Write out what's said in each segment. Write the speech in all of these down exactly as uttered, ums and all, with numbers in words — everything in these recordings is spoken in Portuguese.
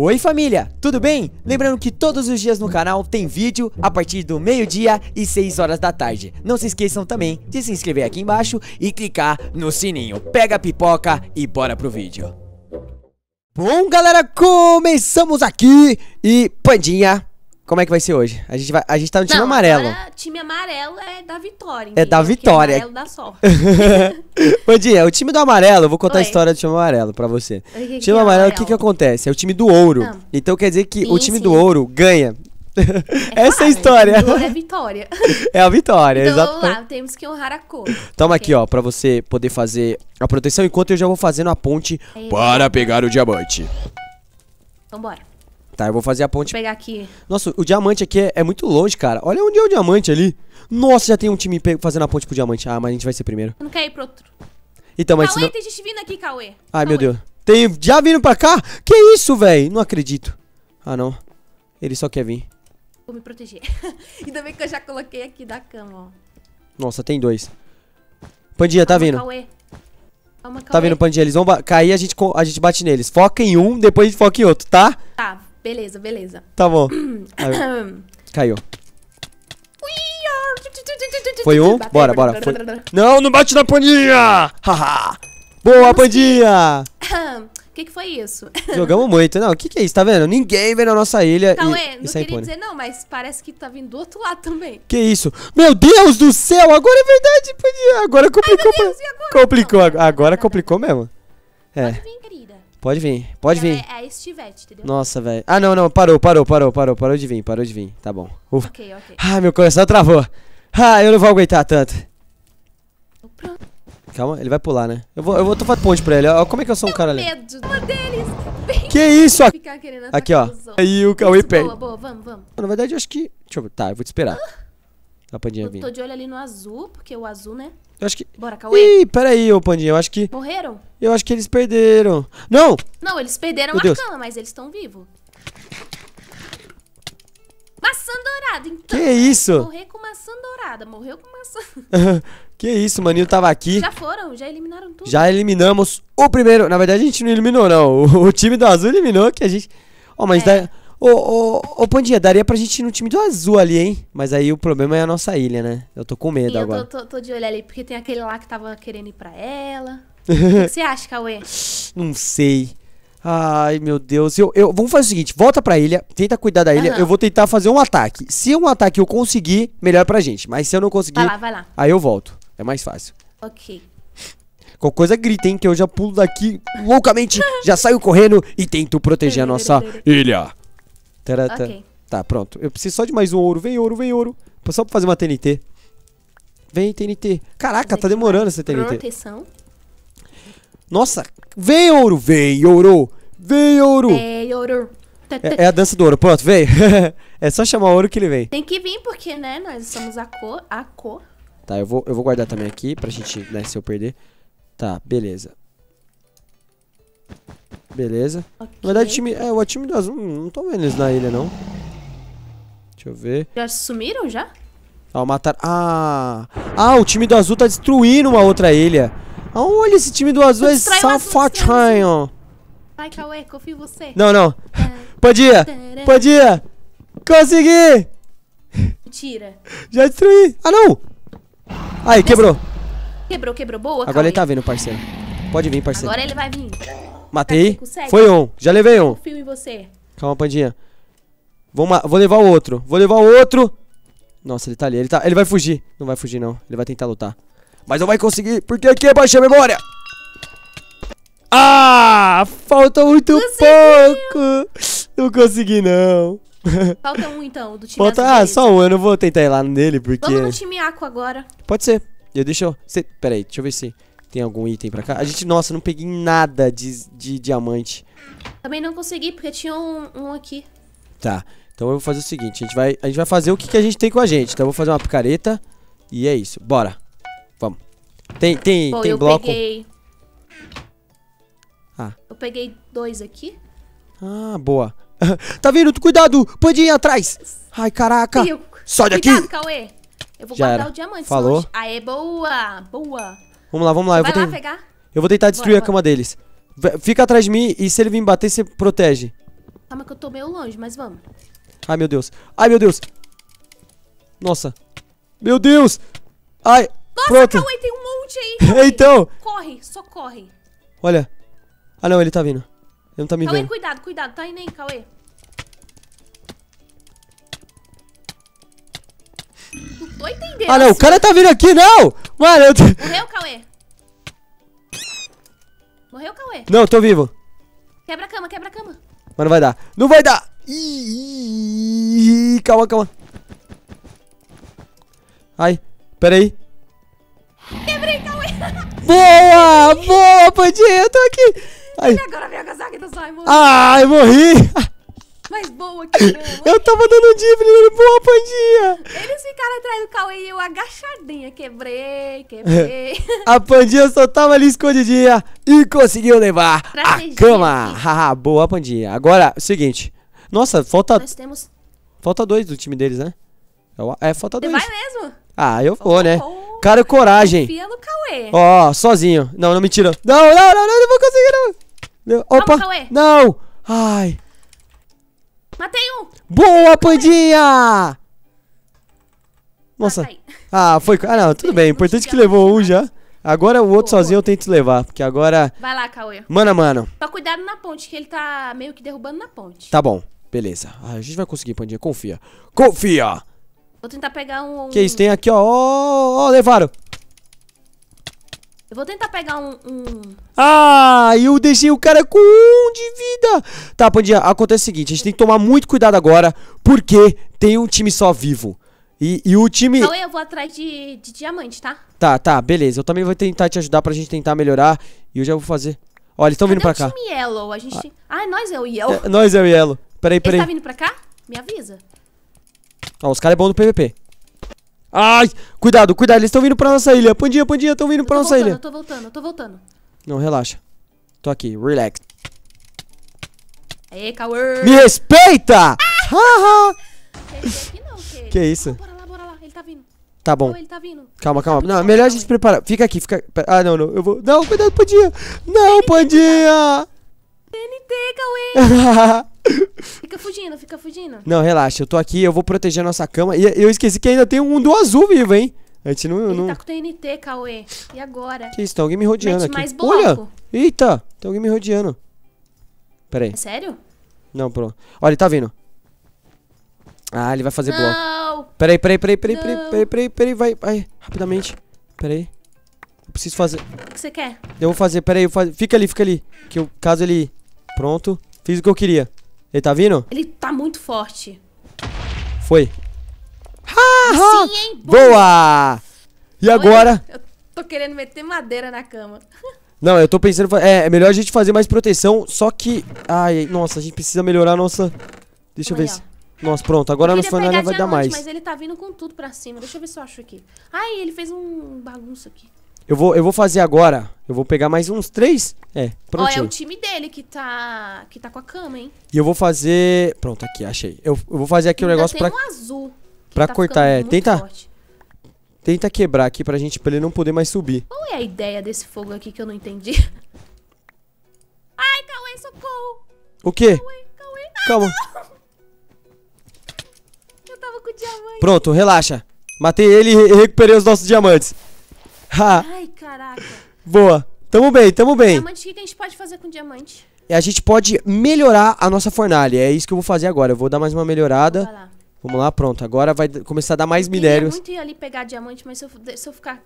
Oi família, tudo bem? Lembrando que todos os dias no canal tem vídeo a partir do meio-dia e seis horas da tarde. Não se esqueçam também de se inscrever aqui embaixo e clicar no sininho. Pega a pipoca e bora pro vídeo. Bom galera, começamos aqui e Pandinha, como é que vai ser hoje? A gente, vai, a gente tá no time Não, amarelo. Agora, time amarelo é da vitória. Entendeu? É da vitória. É amarelo da sorte. Pandinha, o time do amarelo, eu vou contar Oi. a história do time amarelo pra você. O time que é amarelo, o que que acontece? É o time do ouro. Não. Então quer dizer que sim, o time sim. do ouro ganha. É Essa claro, é a história. É a vitória. É a vitória, então, exatamente. Então vamos lá, temos que honrar a cor. Toma okay. aqui, ó, pra você poder fazer a proteção, enquanto eu já vou fazendo a ponte é para pegar o diamante. Vambora. Tá, eu vou fazer a ponte. Vou pegar aqui. Nossa, o diamante aqui é, é muito longe, cara. Olha onde é o diamante ali. Nossa, já tem um time fazendo a ponte pro diamante. Ah, mas a gente vai ser primeiro. Eu não quero ir pro outro. Então, mas Cauê, senão... tem gente vindo aqui, Cauê. Ai, Cauê. meu Deus. Tem... Já vindo pra cá? Que isso, velho? Não acredito. Ah, não. Ele só quer vir. Vou me proteger. Ainda bem que eu já coloquei aqui da cama, ó. Nossa, tem dois. Pandinha, tá Calma, vindo. Cauê. Calma, Cauê. Tá vindo, Pandinha. Eles vão cair, a gente, a gente bate neles. Foca em um, depois a gente foca em outro, tá? Tá. Beleza, beleza. Tá bom. Caiu. Foi um? Bora, bora. Foi... Não, não bate na Pandinha! Boa, Pandinha! O que que foi isso? Jogamos muito. Não, o que que é isso? Tá vendo? Ninguém veio na nossa ilha. Cauê, não queria dizer não, mas parece que tá vindo do outro lado também. Que isso? Meu Deus do céu! Agora é verdade, Pandinha! Agora complicou. Ai, Deus, agora? Complicou. Não, não, agora não, complicou mesmo. É. Pode vir, pode vir. É, é este vete, entendeu? Nossa, velho. Ah, não, não, parou, parou, parou, parou, parou de vir, parou de vir. Tá bom. Ufa. Ok, ok. Ah, meu coração travou. Ah, eu não vou aguentar tanto. Pronto. Calma, ele vai pular, né? Eu vou, eu vou tomar ponte pra ele. Ó, como é que eu sou um cara ali? Medo. Uma deles. Vem. Que isso? Aqui, aqui ó. Aí o Cauê pega. Boa, boa, vamos, vamos. Na verdade, eu acho que... Deixa eu ver. Tá, eu vou te esperar. A Pandinha vir. Eu tô de olho ali no azul, porque o azul, né? Eu acho que... Bora, Cauê. Ih, peraí, ô Pandinha, eu acho que... Morreram? Eu acho que eles perderam. Não! Não, eles perderam a cama, mas eles estão vivos. Maçã dourada, então. Que isso? Morrer com maçã dourada, morreu com maçã. Que isso, o maninho tava aqui. Já foram, já eliminaram tudo. Já eliminamos o primeiro. Na verdade, a gente não eliminou, não. O, o time do azul eliminou, que a gente... Ó, oh, mas... É. Dá... Ô, ô, ô, Pandinha, daria pra gente ir no time do azul ali, hein? Mas aí o problema é a nossa ilha, né? Eu tô com medo Sim, agora. Eu tô, tô, tô de olho ali, porque tem aquele lá que tava querendo ir pra ela. O que você acha, Cauê? Não sei. Ai, meu Deus. Eu, eu, vamos fazer o seguinte, volta pra ilha, tenta cuidar da ilha. Uhum. Eu vou tentar fazer um ataque. Se um ataque eu conseguir, melhor pra gente. Mas se eu não conseguir, vai lá, vai lá. Aí eu volto. É mais fácil. Ok. Qualquer coisa grita, hein, que eu já pulo daqui loucamente, já saio correndo e tento proteger a nossa ilha. Okay. Tá, pronto. Eu preciso só de mais um ouro. Vem, ouro, vem, ouro. Só pra fazer uma T N T. Vem, T N T. Caraca, tá demorando essa T N T. Proteção. Nossa. Vem, ouro. Vem, ouro. Vem, ouro. É, ouro. É, é a dança do ouro. Pronto, vem. É só chamar o ouro que ele vem. Tem que vir porque, né, nós somos a cor. A cor. Tá, eu vou, eu vou guardar também aqui pra gente, né, se eu perder. Tá, beleza. Beleza. Okay. Na verdade, o time, é, o time do azul, não tô vendo eles na ilha, não. Deixa eu ver. Já sumiram, já? Ah, mataram. Ah! Ah, o time do azul tá destruindo uma outra ilha. Ah, olha, esse time do azul é safatinho. Vai, Cauê, confio em você. Não, não. Podia, podia. Consegui. Mentira. Já destruí. Ah, não. Aí, quebrou. Quebrou, quebrou. Boa, Cauê. Agora ele tá vendo, parceiro. Pode vir, parceiro. Agora ele vai vir. Matei. Foi um. Já levei um. Confio em você. Calma, Pandinha. Vou, vou levar o outro. Vou levar o outro. Nossa, ele tá ali. Ele, tá ele vai fugir. Não vai fugir, não. Ele vai tentar lutar. Mas não vai conseguir, porque aqui é baixa memória. Ah! Falta muito pouco. Não consegui, não. Falta um, então, do time Falta Ah, só um. Eu não vou tentar ir lá nele, porque... Vamos no time Aqua agora. Pode ser. Eu deixo... Cê... Pera aí, deixa eu ver se... Tem algum item pra cá? A gente, nossa, não peguei nada de, de diamante. Também não consegui, porque tinha um, um aqui. Tá, então eu vou fazer o seguinte. A gente vai, a gente vai fazer o que, que a gente tem com a gente. Então eu vou fazer uma picareta. E é isso, bora. Vamos. Tem, tem, Pô, tem eu bloco. Peguei... Ah. Eu peguei dois aqui. Ah, boa. Tá vindo, cuidado, pode ir atrás. Ai, caraca. Eu... Sai daqui. Cuidado, Cauê. Eu vou Já guardar era. o diamante. Falou. Senão... Aê, boa, boa. Vamos lá, vamos lá. Eu vou, lá te... pegar. eu vou tentar destruir bora, a bora. cama deles. Fica atrás de mim e se ele vir me bater, você protege. Tá, mas que eu tô meio longe, mas vamos. Ai, meu Deus. Ai, meu Deus. Nossa. Meu Deus. Ai. Nossa, pronto. Cauê, tem um monte aí. Cauê. Então. Corre, só corre. Olha. Ah, não, ele tá vindo. Ele não tá me Cauê, vendo. Cauê, cuidado, cuidado. Tá indo aí, Cauê. Não tô entendendo. Ah, não. Assim. O cara tá vindo aqui, não. Mano, eu... Morreu, Cauê? Morreu, Cauê? Não, tô vivo. Quebra a cama, quebra a cama. Mas não vai dar. Não vai dar. Ih, ih, ih, calma, calma. Ai, pera aí. Quebrei, Cauê. Boa, boa, Pandinha. Eu tô aqui. Ai. E agora minha casaca tá só, eu morri. Ai, morri. Mas boa, quebrou. Eu tava dando drible. Boa, Pandinha. Eles ficaram atrás do Cauê e eu agachadinha. Quebrei, quebrei. A Pandinha só tava ali escondidinha e conseguiu levar a cama. Haha, boa, Pandinha. Agora, o seguinte. Nossa, falta... Nós temos... Falta dois do time deles, né? É, falta dois. Você vai mesmo? Ah, eu vou, oh, né? Oh, cara, coragem. Confia no Cauê. Ó, oh, sozinho. Não, não me tira. Não, não, não, não, não vou conseguir, não. Meu... Opa. Calma, Cauê. Não. Ai. Matei um. Boa, Pandinha. Nossa. Ah, ah, foi... Ah, não, tudo bem. O importante é que levou um já. Agora o outro oh, sozinho eu tento levar, porque agora... Vai lá, Cauê. Mano a mano. Só cuidado na ponte, que ele tá meio que derrubando na ponte. Tá bom. Beleza. Ah, a gente vai conseguir, Pandinha. Confia. Confia. Vou tentar pegar um... um... Que isso? Tem aqui, ó. Ó, oh, levaram. Eu vou tentar pegar um, um... Ah, eu deixei o cara com um de vida. Tá, Pandinha. Acontece o seguinte. A gente tem que tomar muito cuidado agora, porque tem um time só vivo. E, e o time... Cauê, eu vou atrás de, de diamante, tá? Tá, tá. Beleza. Eu também vou tentar te ajudar pra gente tentar melhorar. E eu já vou fazer... Ó, eles estão vindo pra cá. Time yellow? A gente ah. tem... Ah, nós é o yellow. É, nós é o yellow. Peraí, peraí. Ele tá vindo pra cá? Me avisa. Ó, os caras é bom no P V P. Ai, cuidado, cuidado, eles estão vindo pra nossa ilha. Pandinha, Pandinha, estão vindo pra nossa voltando, ilha. Eu tô voltando, eu tô voltando. Não, relaxa. Tô aqui, relax. Aê, Cauê. Me respeita! Haha! que, que isso? Não, bora lá, bora lá, ele tá vindo. Tá bom. Ele tá vindo. Calma, calma. Não, melhor a gente preparar. Fica aqui, fica. Ah, não, não, eu vou. Não, cuidado, Pandinha. Não, Pandinha! T N T, Cauê. Fica fugindo, fica fugindo. Não, relaxa, eu tô aqui, eu vou proteger a nossa cama. E eu esqueci que ainda tem um do azul vivo, hein? A gente não... Ele não... tá com T N T, Cauê. E agora? Que isso, tem alguém me rodeando aqui. Mais bloco. Olha, eita, tem alguém me rodeando. Pera aí. É sério? Não, pronto. Olha, ele tá vindo. Ah, ele vai fazer não. bloco. Pera aí, pera aí, pera aí, pera aí, pera aí, pera aí, pera aí, pera aí, vai, vai, rapidamente. Pera aí. Eu preciso fazer... O que você quer? Eu vou fazer, pera aí, eu faz... fica ali, fica ali. Que eu, caso ele... Pronto, fiz o que eu queria. Ele tá vindo? Ele tá muito forte. Foi. Ha, ha. Sim, hein? Boa! E agora? Eu tô querendo meter madeira na cama. Não, eu tô pensando... É, é melhor a gente fazer mais proteção, só que... Ai, nossa, a gente precisa melhorar a nossa... Deixa Como eu ver se... Nossa, pronto, agora a nossa vai diamante, dar mais. Mas ele tá vindo com tudo pra cima. Deixa eu ver se eu acho aqui. Ai, ele fez um bagunço aqui. Eu vou, eu vou fazer agora. Eu vou pegar mais uns três. É, pronto. Ó, é o time dele que tá, que tá com a cama, hein? E eu vou fazer... Pronto, aqui, achei. Eu, eu vou fazer aqui um negócio pra... Tem um azul. Pra tá cortar, é. Tenta, forte. tenta quebrar aqui pra gente, pra ele não poder mais subir. Qual é a ideia desse fogo aqui que eu não entendi? Ai, Cauê, socorro. O quê? Cauê, Cauê. Ai, Calma. Não. Eu tava com o diamante. Pronto, relaxa. Matei ele e recuperei os nossos diamantes. Ha. Ai, caraca. Boa. Tamo bem, tamo bem. Diamante, o que a gente pode fazer com diamante? É, a gente pode melhorar a nossa fornalha. É isso que eu vou fazer agora. Eu vou dar mais uma melhorada. Vai lá. Vamos lá, pronto. Agora vai começar a dar mais eu minérios. Eu queria muito ir ali pegar diamante, mas se eu, se eu ficar...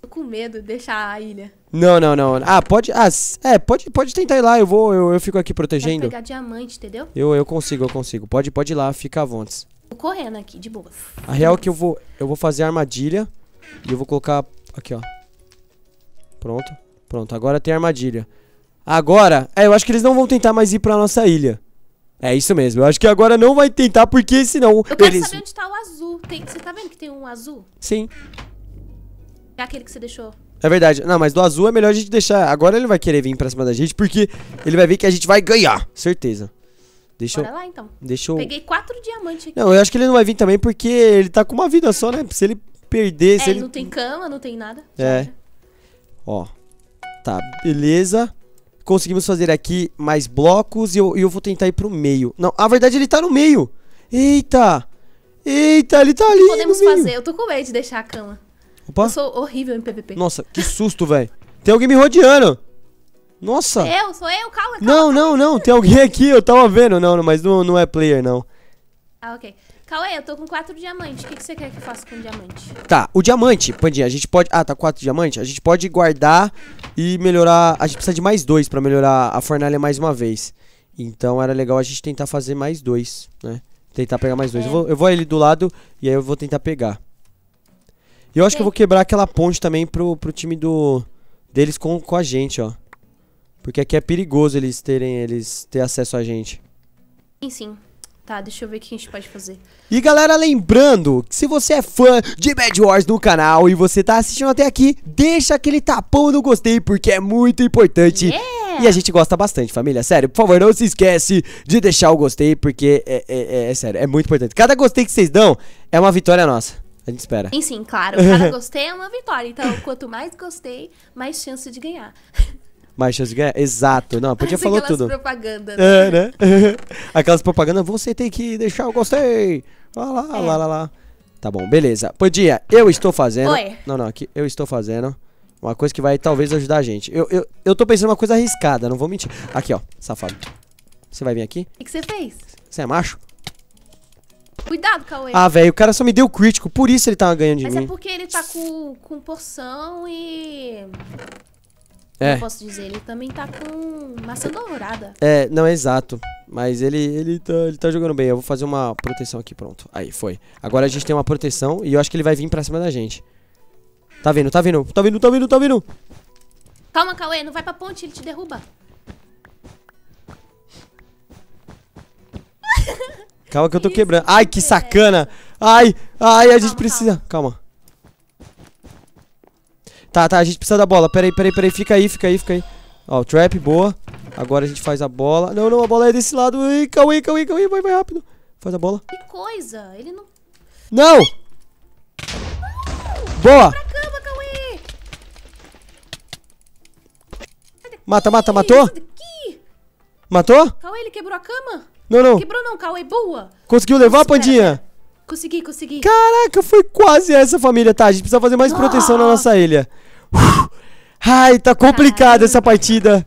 Tô com medo de deixar a ilha. Não, não, não. Ah, pode... Ah, é, pode, pode tentar ir lá. Eu vou... Eu, eu fico aqui protegendo. Vai pegar diamante, entendeu? Eu, eu consigo, eu consigo. Pode, pode ir lá. Fica à vontade. Tô correndo aqui, de boa. A real é que eu vou... Eu vou fazer a armadilha. E eu vou colocar aqui, ó. Pronto. Pronto, agora tem armadilha. Agora, é, eu acho que eles não vão tentar mais ir pra nossa ilha. É isso mesmo, eu acho que agora não vai tentar, porque senão... Eu quero eles... saber onde tá o azul. Tem... Você tá vendo que tem um azul? Sim. É aquele que você deixou. É verdade. Não, mas do azul é melhor a gente deixar. Agora ele vai querer vir pra cima da gente, porque ele vai ver que a gente vai ganhar. Certeza. Deixa eu... Bora lá, então. Deixa eu... Peguei quatro diamantes aqui. Não, eu acho que ele não vai vir também, porque ele tá com uma vida só, né? Se ele... Perder, é, ele... não tem cama, não tem nada. É. Ó. Tá, beleza. conseguimos fazer aqui mais blocos. E eu, eu vou tentar ir pro meio. Não, a verdade ele tá no meio. Eita. Eita, ele tá ali. Podemos fazer, eu tô com medo de deixar a cama. Opa. Eu sou horrível em P V P. Nossa, que susto, velho. Tem alguém me rodeando. Nossa. Eu, sou eu, calma, calma. Não, não, não, tem alguém aqui, eu tava vendo. Não, não, mas não, não é player, não. Ah, ok. Cauê, eu tô com quatro diamantes. O que, que você quer que eu faça com o diamante? Tá, o diamante, Pandinha, a gente pode... Ah, tá quatro diamantes? A gente pode guardar e melhorar... A gente precisa de mais dois pra melhorar a fornalha mais uma vez. Então era legal a gente tentar fazer mais dois, né? Tentar pegar mais dois. É. Eu, vou, eu vou ali do lado e aí eu vou tentar pegar. E eu acho okay. que eu vou quebrar aquela ponte também pro, pro time do... Deles com, com a gente, ó. Porque aqui é perigoso eles terem... Eles ter acesso a gente. Sim, sim. Tá, deixa eu ver o que a gente pode fazer. E galera, lembrando que se você é fã de BedWars no canal e você tá assistindo até aqui, deixa aquele tapão no gostei, porque é muito importante. Yeah. E a gente gosta bastante, família. Sério, por favor, não se esquece de deixar o gostei, porque é, é, é, é sério, é muito importante. Cada gostei que vocês dão é uma vitória nossa. A gente espera. Sim, sim, claro. Cada gostei é uma vitória. Então, quanto mais gostei, mais chance de ganhar. Mais chance de ganhar? Exato. Não, podia falar tudo. Aquelas propagandas, né? É, né? Aquelas propagandas, você tem que deixar o gostei. Olha lá, olha é. lá, lá, lá. Tá bom, beleza. Podia, eu estou fazendo... Oi. Não, não, aqui eu estou fazendo uma coisa que vai talvez ajudar a gente. Eu, eu, eu tô pensando uma coisa arriscada, não vou mentir. Aqui, ó, safado. Você vai vir aqui? O que você fez? Você é macho? Cuidado, Cauê. Ah, velho, o cara só me deu crítico, por isso ele tava ganhando de Mas mim. Mas é porque ele tá com, com porção e... É. Não posso dizer, ele também tá com maçã dourada. É, não é exato. Mas ele, ele, tá, ele tá jogando bem. Eu vou fazer uma proteção aqui, pronto. Aí, foi. Agora a gente tem uma proteção e eu acho que ele vai vir pra cima da gente. Tá vindo, tá vindo, tá vindo, tá vindo, tá vindo. Calma, Cauê, não vai pra ponte, ele te derruba. Calma que eu tô Isso quebrando. Ai, que sacana. Ai, ai, calma, a gente precisa... Calma. calma. Tá, tá, a gente precisa da bola. Peraí, peraí, peraí. Fica aí, fica aí, fica aí. Ó, o trap, boa. Agora a gente faz a bola. Não, não, a bola é desse lado. Ai, calma aí, calma aí, calma aí. Vai, vai rápido. Faz a bola. Que coisa. Ele não... Não! não! Boa! Pra cama, Cauê. Mata, mata, matou? Matou? Cauê, ele quebrou a cama? Não, não. Quebrou não, Cauê. Boa. Conseguiu levar, Pandinha? Consegui, consegui. Caraca, foi quase essa, família. Tá, a gente precisa fazer mais proteção oh. na nossa ilha. Uf. Ai, tá complicada essa partida.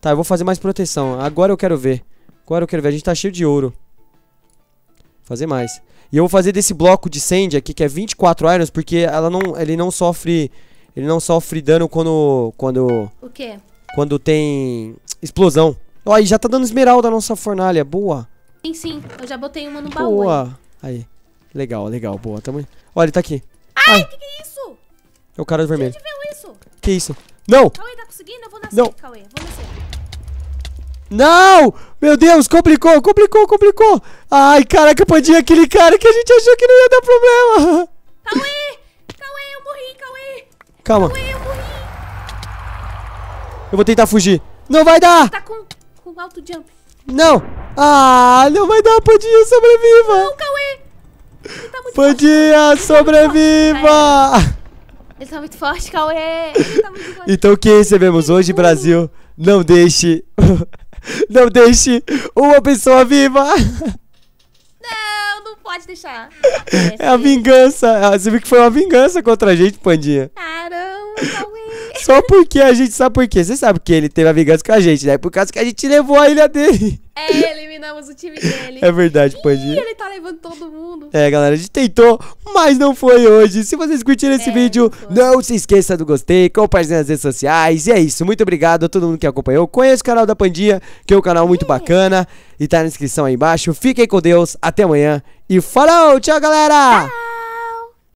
Tá, eu vou fazer mais proteção. Agora eu quero ver. Agora eu quero ver. A gente tá cheio de ouro. Fazer mais. E eu vou fazer desse bloco de sand aqui, que é vinte e quatro irons, porque ela não, ele não sofre... Ele não sofre dano quando... quando o quê? Quando tem explosão. Ó, aí já tá dando esmeralda a nossa fornalha. Boa. Sim, sim. Eu já botei uma no baú. Boa. Aí. aí. Legal, legal, boa, tamo... Olha, ele tá aqui. Ai, ai. Que que é isso? É o cara do vermelho. Viu isso? Que isso? Não! Cauê, tá conseguindo? Eu vou nascer, não. Cauê, vou nascer. Não! Meu Deus, complicou, complicou, complicou. Ai, caraca, Pandinha, aquele cara que a gente achou que não ia dar problema. Cauê! Cauê, eu morri, Cauê. Calma. Cauê, eu morri. Eu vou tentar fugir. Não vai dar! Tá com, com alto jump. Não! Ah, não vai dar, Pandinha, sobreviva. Não, Cauê. Tá Pandinha, sobreviva! Ele tá muito forte, Cauê! Ele tá muito forte. Então o que recebemos hoje, Brasil? Não deixe... Não deixe uma pessoa viva! Não, não pode deixar. É a vingança. Você viu que foi uma vingança contra a gente, Pandinha. Caramba, Cauê! Só porque a gente sabe por quê. Você sabe que ele teve a vingança com a gente, né? Por causa que a gente levou a ilha dele. É, eliminamos o time dele. É verdade, Pandinha. Ih, ele tá levando todo mundo. É, galera, a gente tentou, mas não foi hoje. Se vocês curtiram esse é, vídeo, não, não se esqueça do gostei, compartilhe nas redes sociais. E é isso, muito obrigado a todo mundo que acompanhou. Conheça o canal da Pandinha, que é um canal muito é. bacana. E tá na descrição aí embaixo. Fiquem com Deus, até amanhã. E falou, tchau, galera! Tchau.